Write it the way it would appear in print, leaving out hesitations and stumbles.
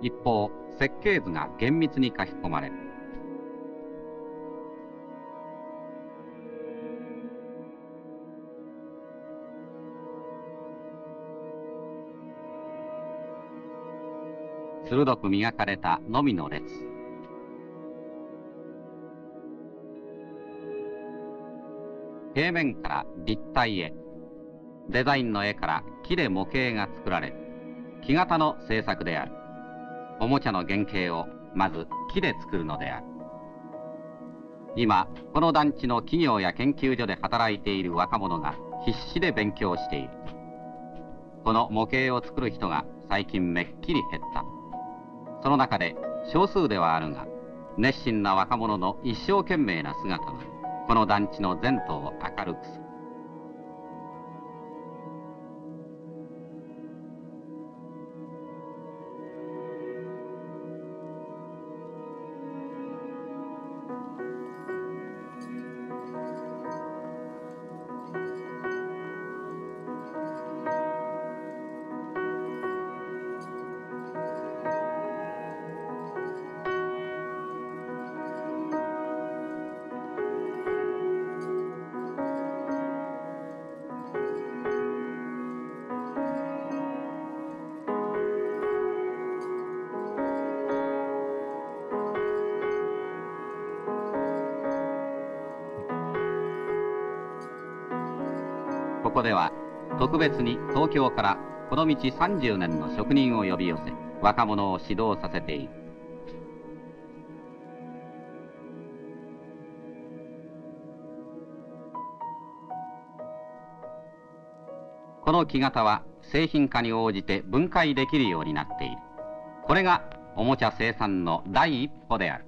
一方、設計図が厳密に書き込まれる。鋭く磨かれたのみの列。平面から立体へ、デザインの絵から木で模型が作られる。木型の制作である。おもちゃの原型をまず木で作るのである。今この団地の企業や研究所で働いている若者が必死で勉強している。この模型を作る人が最近めっきり減った。その中で少数ではあるが、熱心な若者の一生懸命な姿がこの団地の前途を明るくする。ここでは特別に東京からこの道30年の職人を呼び寄せ、若者を指導させている。この木型は製品化に応じて分解できるようになっている。これがおもちゃ生産の第一歩である。